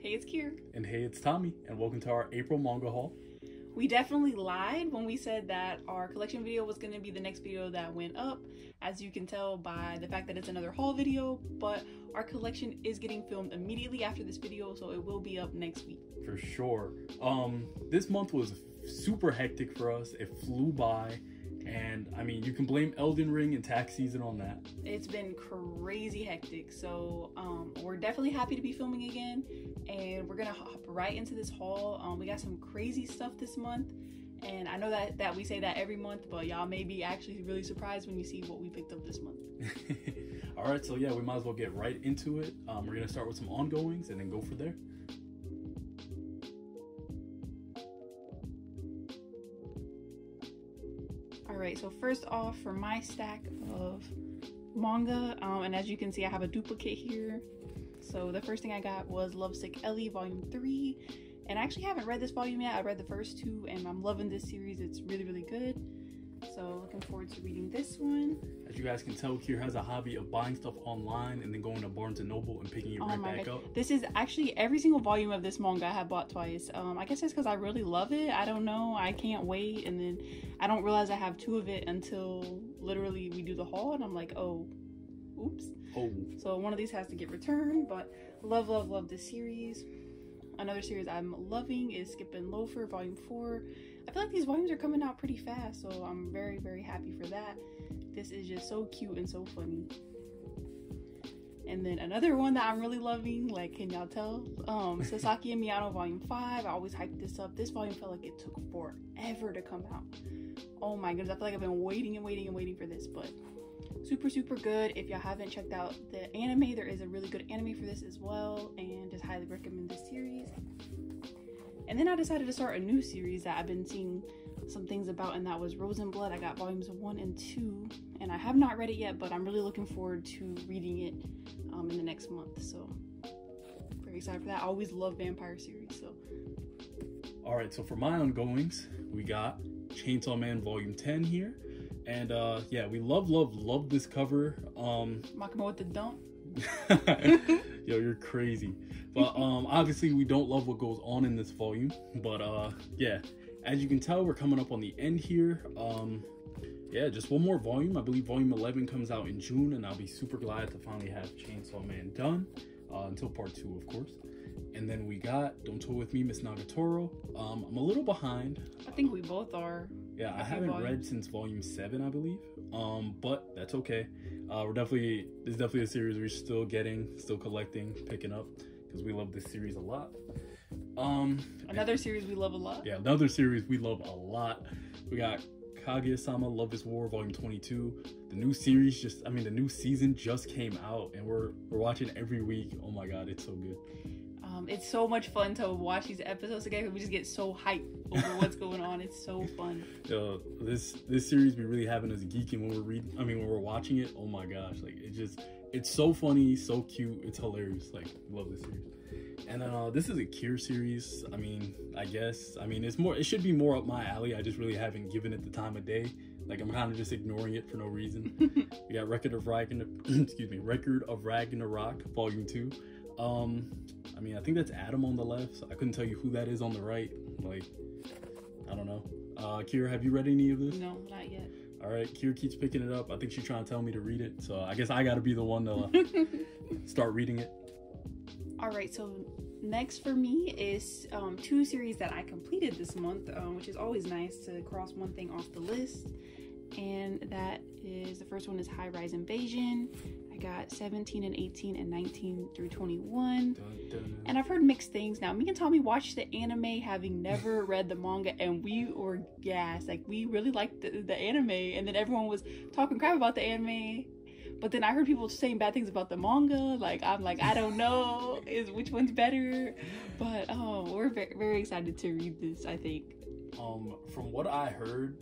Hey, it's Kier. And hey, it's Tommy. And welcome to our April manga haul. We definitely lied when we said that our collection video was going to be the next video that went up, as you can tell by the fact that it's another haul video, but our collection is getting filmed immediately after this video, so it will be up next week. For sure. This month was super hectic for us. It flew by, and I mean, you can blame Elden Ring and tax season on that. It's been crazy hectic, so we're definitely happy to be filming again, and we're gonna hop right into this haul. We got some crazy stuff this month, and I know that we say that every month, but y'all may be actually really surprised when you see what we picked up this month. All right, so yeah, we might as well get right into it. We're gonna start with some ongoings and then go for there. Alright, so first off, for my stack of manga, and as you can see I have a duplicate here, so the first thing I got was Lovesick Ellie volume 3, and I actually haven't read this volume yet. I read the first two and I'm loving this series. It's really, really good, so looking forward to reading this one. As you guys can tell, Kier has a hobby of buying stuff online and then going to Barnes & Noble and picking it right back up. This is actually every single volume of this manga I have bought twice. I guess it's because I really love it. I don't know. I can't wait. And then I don't realize I have two of it until literally we do the haul. And I'm like, oh, oops. Oh. So one of these has to get returned. But love, love, love this series. Another series I'm loving is Skip and Loafer volume 4. I feel like these volumes are coming out pretty fast, so I'm very, very happy for that. This is just so cute and so funny. And then another one that I'm really loving, like, can y'all tell? Sasaki and Miyano volume 5. I always hyped this up. This volume felt like it took forever to come out. Oh my goodness, I feel like I've been waiting and waiting and waiting for this, but super, super good. If y'all haven't checked out the anime, there is a really good anime for this as well, and just highly recommend this series. And then I decided to start a new series that I've been seeing some things about, and that was Rose and Blood. I got volumes 1 and 2, and I have not read it yet, but I'm really looking forward to reading it in the next month, so very excited for that. I always love vampire series, so. All right, so for my ongoings, we got Chainsaw Man volume 10 here, and yeah, we love, love, love this cover. Makima with the dump. Yo, you're crazy. But obviously we don't love what goes on in this volume, but yeah, as you can tell, we're coming up on the end here. Yeah, just one more volume. I believe volume 11 comes out in June, and I'll be super glad to finally have Chainsaw Man done, until part 2, of course. And then we got Don't Toy with Me, Miss Nagatoro. I'm a little behind. I think we both are. Yeah, I haven't read since volume 7, I believe. But that's okay. We're definitely, this is definitely a series we're still getting, still collecting, picking up, because we love this series a lot. Another series we love a lot. Yeah, another series we love a lot. We got Kaguya-sama, Love is War, volume 22. The new series just, I mean, the new season just came out, and we're watching every week. Oh my god, it's so good. It's so much fun to watch these episodes together. We just get so hyped over what's going on. It's so fun. Yo, this series be really having us geeking when we're reading. I mean, when we're watching it. Oh my gosh, like it just, it's so funny, so cute, it's hilarious. Like, love this series. And then this is a Kier series. I mean, I guess. I mean, it's more. It should be more up my alley. I just really haven't given it the time of day. Like, I'm kind of just ignoring it for no reason. We got Record of Ragnarok. Excuse me, Record of Ragnarok, Volume 2. I mean, I think that's Adam on the left. So I couldn't tell you who that is on the right. Like, I don't know. Kier, have you read any of this? No, not yet. All right, Kier keeps picking it up. I think she's trying to tell me to read it. So I guess I got to be the one to start reading it. All right, so next for me is two series that I completed this month, which is always nice to cross one thing off the list. And that is, the first one is High Rise Invasion. I got 17 and 18 and 19 through 21. And I've heard mixed things. Now, me and Tommy watched the anime having never read the manga, and we were gassed. Like, we really liked the anime, and then everyone was talking crap about the anime. But then I heard people saying bad things about the manga. Like, I'm like, I don't know which one's better. But we're very, very excited to read this, I think. From what I heard,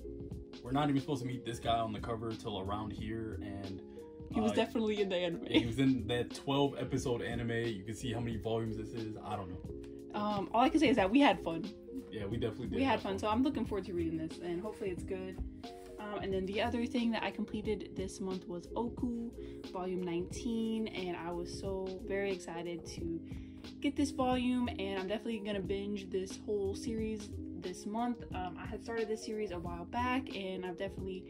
we're not even supposed to meet this guy on the cover till around here, and he was definitely in the anime. He was in that 12 episode anime. You can see how many volumes this is. I don't know. All I can say is that we had fun. Yeah, we definitely did. We had fun, so I'm looking forward to reading this, and hopefully it's good. And then the other thing that I completed this month was Oku, volume 19, and I was so very excited to get this volume, and I'm definitely gonna binge this whole series this month. I had started this series a while back, and I've definitely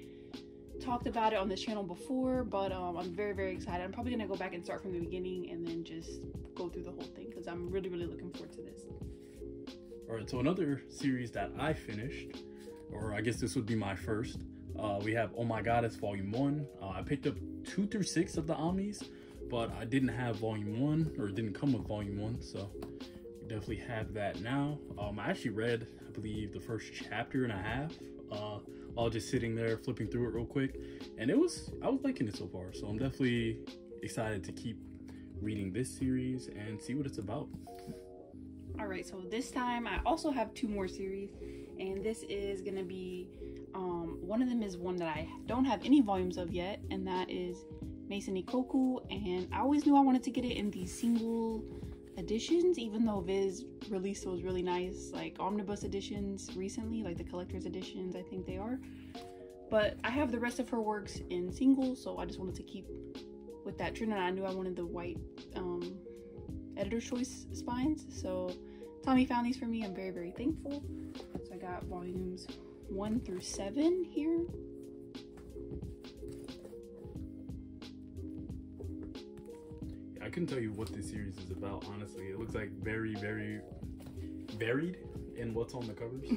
talked about it on this channel before, but I'm very, very excited. I'm probably gonna go back and start from the beginning and then just go through the whole thing because I'm really, really looking forward to this. All right, so another series that I finished, or I guess this would be my first, we have Oh My Goddess Volume 1. I picked up 2 through 6 of the Amis, but I didn't have Volume 1, or it didn't come with Volume 1, so we definitely have that now. I actually read, I believe, the first chapter and a half while just sitting there flipping through it real quick, and I was liking it so far, so I'm definitely excited to keep reading this series and see what it's about. All right, so this time I also have 2 more series, and this is gonna be one of them is one that I don't have any volumes of yet, and that is Maison Ikoku. And I always knew I wanted to get it in the single editions, even though Viz released those really nice like omnibus editions recently, like the collector's editions I think they are, but I have the rest of her works in singles, so I just wanted to keep with that trend, and I knew I wanted the white editor's choice spines, so Tommy found these for me. I'm very, very thankful. So I got volumes 1 through 7 here. I couldn't tell you what this series is about, honestly. It looks like very, very varied in what's on the covers.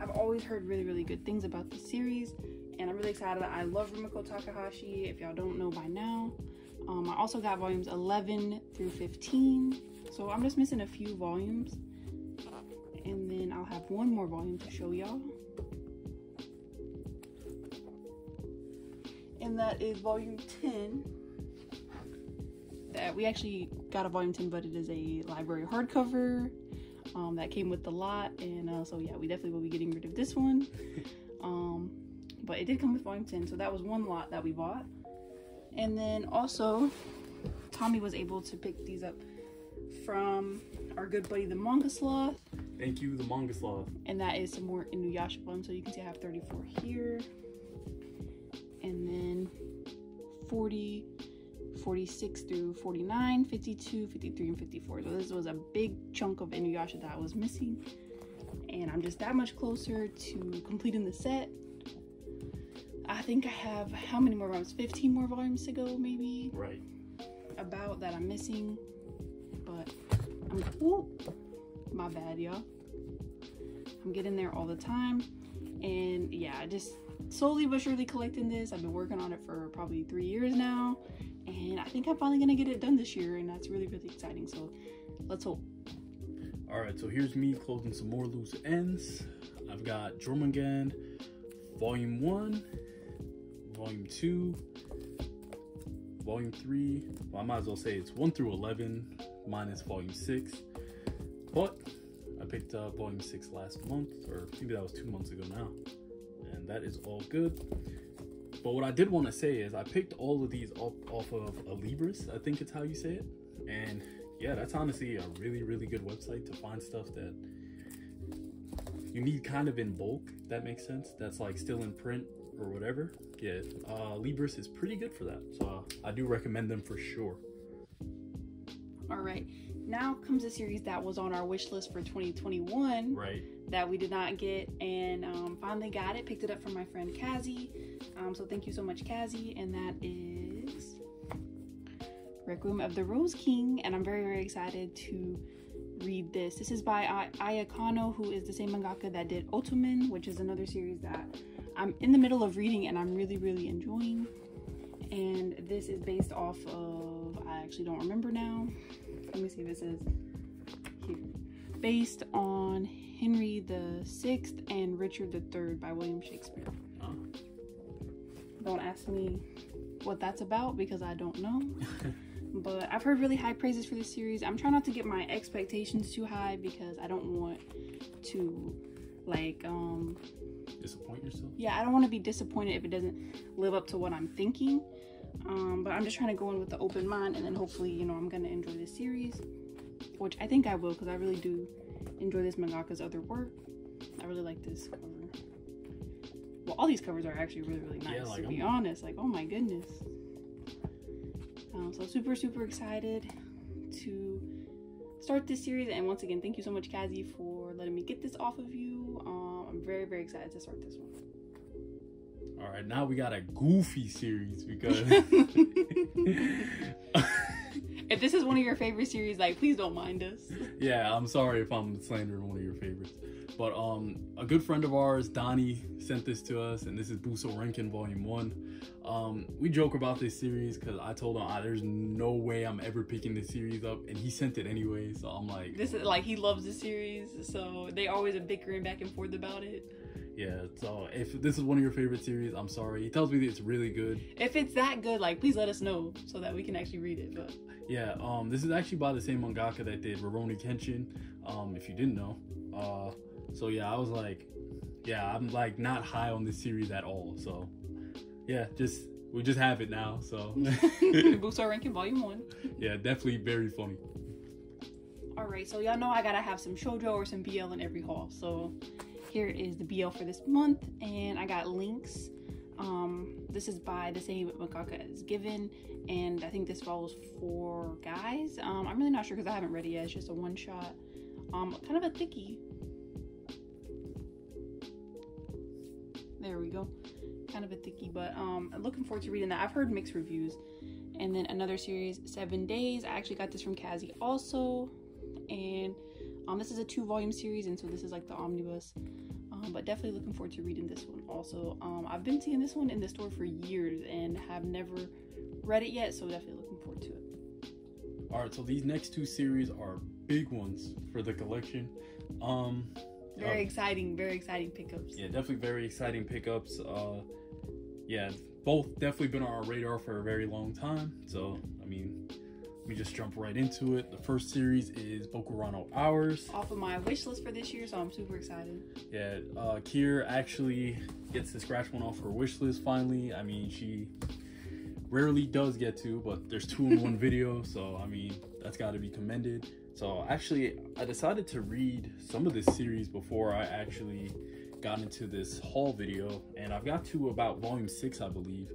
I've always heard really, really good things about this series, and I'm really excited. I love Rumiko Takahashi, if y'all don't know by now. I also got volumes 11 through 15, so I'm just missing a few volumes, and then I'll have one more volume to show y'all, and that is volume 10. That we actually got a volume 10, but it is a library hardcover that came with the lot, and so yeah, we definitely will be getting rid of this one, but it did come with volume 10, so that was one lot that we bought. And then also Tommy was able to pick these up from our good buddy The Manga Sloth. Thank you, The Manga Sloth. And that is some more Inuyasha ones, so you can see I have 34 here, and then 40, 46 through 49, 52, 53, and 54. So this was a big chunk of Inuyasha that I was missing, and I'm just that much closer to completing the set. I think I have, how many more volumes? 15 more volumes to go, maybe? Right. About that I'm missing, but I'm, whoop, my bad, y'all. I'm getting there all the time, and yeah, I just slowly but surely collecting this. I've been working on it for probably 3 years now, and I think I'm finally gonna get it done this year, and that's really, really exciting, so let's hope. All right, so here's me closing some more loose ends. I've got Jormungand, Volume 1, Volume 2, Volume 3, well, I might as well say it's 1 through 11 minus Volume 6, but I picked up Volume 6 last month, or maybe that was 2 months ago now, and that is all good. But what I did want to say is I picked all of these up off of a Libris, I think it's how you say it, and yeah, that's honestly a really, really good website to find stuff that you need kind of in bulk, that makes sense, that's like still in print or whatever. Yeah, Libris is pretty good for that, so I do recommend them for sure. All right, now comes a series that was on our wish list for 2021, right, that we did not get, and finally got it, picked it up from my friend Cazzy, so thank you so much, Cazzy, and that is Requiem of the Rose King, and I'm very, very excited to read this. This is by Aya Kano, who is the same mangaka that did Otomen, which is another series that I'm in the middle of reading and I'm really, really enjoying. And this is based off of, I actually don't remember now, let me see if it says here, based on Henry the Sixth and Richard the Third by William Shakespeare. Oh. Don't ask me what that's about because I don't know. But I've heard really high praises for this series. I'm trying not to get my expectations too high because I don't want to, like, disappoint yourself? Yeah, I don't want to be disappointed if it doesn't live up to what I'm thinking. But I'm just trying to go in with the open mind, and then hopefully, you know, I'm going to enjoy this series. Which I think I will, because I really do enjoy this mangaka's other work. I really like this cover. Well, all these covers are actually really, really nice, yeah, like, to be honest. Like, oh my goodness. So super, super excited to start this series, and once again, thank you so much, Cazzy, for letting me get this off of you. I'm very, very excited to start this one. All right, now we got a goofy series because if this is one of your favorite series, like, please don't mind us. Yeah, I'm sorry if I'm slandering one of your favorites. But a good friend of ours, Donny, sent this to us, and this is Buso Renkin Volume 1. We joke about this series because I told him, there's no way I'm ever picking this series up, and he sent it anyway, so I'm like... This is, like, he loves the series, so they always are bickering back and forth about it. Yeah, so if this is one of your favorite series, I'm sorry. He tells me that it's really good. If it's that good, like, please let us know so that we can actually read it. But yeah, this is actually by the same mangaka that did Rurouni Kenshin, if you didn't know. So yeah, I was like, yeah, I'm like not high on this series at all. So yeah, just we just have it now. So Buso Renkin Volume 1. Yeah, definitely very funny. All right, so y'all know I gotta have some shoujo or some BL in every haul. So here is the BL for this month, and I got links. This is by the same mangaka as Given, and I think this follows 4 guys. I'm really not sure because I haven't read it yet. It's just a one-shot. Kind of a thickie. There we go. Kind of a thickie, but I'm looking forward to reading that. I've heard mixed reviews. And then another series, 7 Days. I actually got this from Cazzy also. And this is a 2-volume series, and so this is like the omnibus, but definitely looking forward to reading this one also. I've been seeing this one in the store for years and have never read it yet, so definitely looking forward to it. All right, so these next 2 series are big ones for the collection. Very exciting pickups. Yeah, definitely very exciting pickups. Yeah, both definitely been on our radar for a very long time, so I mean, we just jump right into it. The first series is Ocarano Hours. Off of my wish list for this year, so I'm super excited. Yeah, Kier actually gets to scratch one off her wish list finally. I mean, she rarely does get to, but there's 2 in one video, so I mean, that's got to be commended. So actually, I decided to read some of this series before I actually got into this haul video, and I've got to about volume 6, I believe.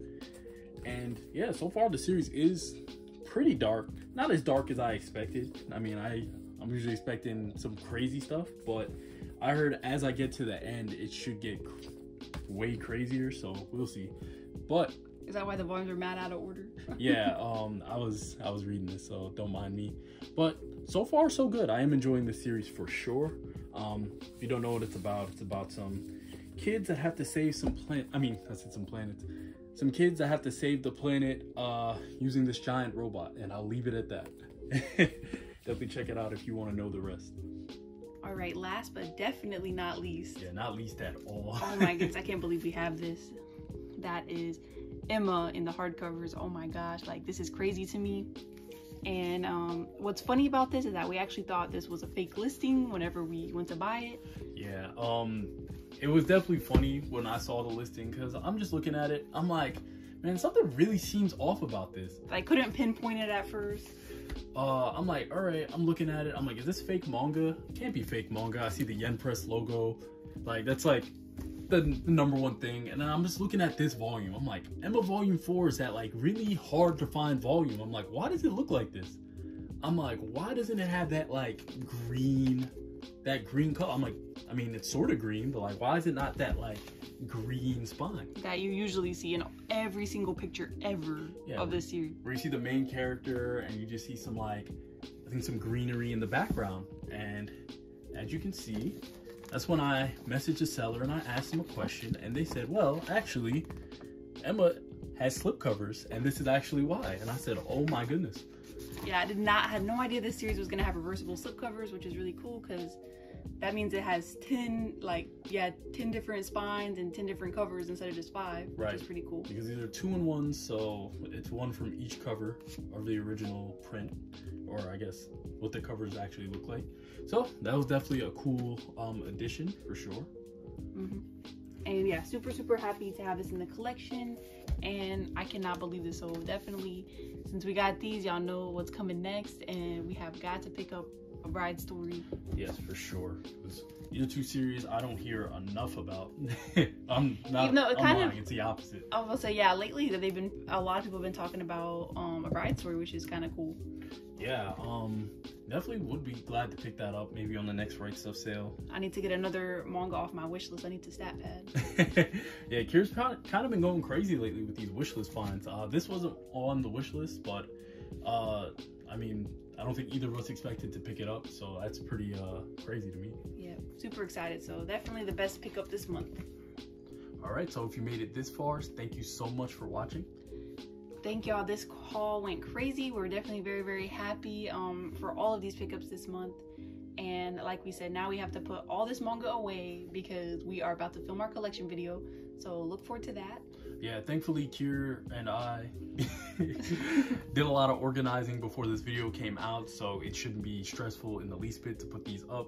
And yeah, so far the series is pretty dark, not as dark as I expected. I mean, I'm usually expecting some crazy stuff, but I heard as I get to the end, it should get way crazier, so we'll see. But is that why the volumes are mad out of order? Yeah, I was reading this, so don't mind me, but so far so good. I am enjoying the series for sure. If you don't know what it's about, it's about some kids that have to save some kids that have to save the planet using this giant robot, and I'll leave it at that. Definitely check it out if you want to know the rest. All right, last but definitely not least. Yeah, not least at all. Oh my goodness, I can't believe we have this. That is Emma in the hardcovers. Oh my gosh, like, this is crazy to me. And what's funny about this is that we actually thought this was a fake listing whenever we went to buy it. Yeah, it was definitely funny when I saw the listing, because I'm just looking at it, I'm like, man, something really seems off about this. I couldn't pinpoint it at first. I'm like, all right, I'm looking at it, I'm like, is this fake manga? Can't be fake manga. I see the Yen Press logo, like, that's like the #1 thing. And then I'm just looking at this volume, I'm like, Emma Volume 4 is that, like, really hard to find volume. I'm like, why does it look like this? I'm like, why doesn't it have that, like, green color? I'm like, I mean, it's sort of green, but, like, why is it not that, like, green spine that you usually see in every single picture ever? Yeah, of this series, where you see the main character and you just see some, like, I think some greenery in the background. And as you can see, that's when I messaged the seller and I asked them a question, and they said, well, actually, Emma has slipcovers, and this is actually why. And I said, oh my goodness. Yeah, I had no idea this series was gonna have reversible slipcovers, which is really cool, because that means it has 10, like, yeah, 10 different spines and 10 different covers instead of just 5, right? Which is pretty cool. Because these are 2-in-1, so it's 1 from each cover of the original print, or I guess what the covers actually look like. So that was definitely a cool addition for sure. And yeah, super happy to have this in the collection, and I cannot believe this. So definitely, since we got these, y'all know what's coming next, and we have got to pick up A Bride Story. Yes, for sure. These are 2 series I don't hear enough about. It's the opposite. I will say, yeah, lately that a lot of people have been talking about A Bride Story, which is kind of cool. yeah, definitely would be glad to pick that up maybe on the next Right Stuff sale. I need to get another manga off my wish list. I need to stat pad. Yeah, Kira's kind of been going crazy lately with these wish list finds. This wasn't on the wish list, but I mean, I don't think either of us expected to pick it up, so that's pretty crazy to me. Yeah, super excited. So definitely the best pickup this month. All right, so if you made it this far, thank you so much for watching. Thank y'all. This haul went crazy. We're definitely very, very happy for all of these pickups this month. And like we said, now we have to put all this manga away because we are about to film our collection video. So look forward to that. Yeah, thankfully Kier and I did a lot of organizing before this video came out, so it shouldn't be stressful in the least bit to put these up.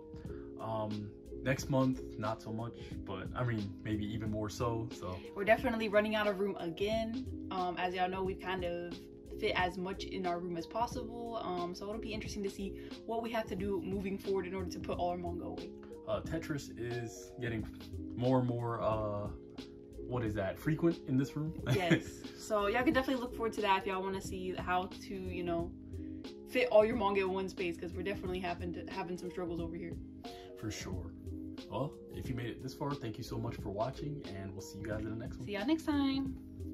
Next month, not so much, but I mean, maybe even more so. So we're definitely running out of room again. As y'all know, we kind of fit as much in our room as possible. So it'll be interesting to see what we have to do moving forward in order to put all our manga away. Tetris is getting more and more, what is that, frequent in this room? Yes. So y'all can definitely look forward to that if y'all want to see how to, you know, fit all your manga in one space, because we're definitely having some struggles over here. For sure. Well, if you made it this far, thank you so much for watching, and we'll see you guys in the next one. See y'all next time.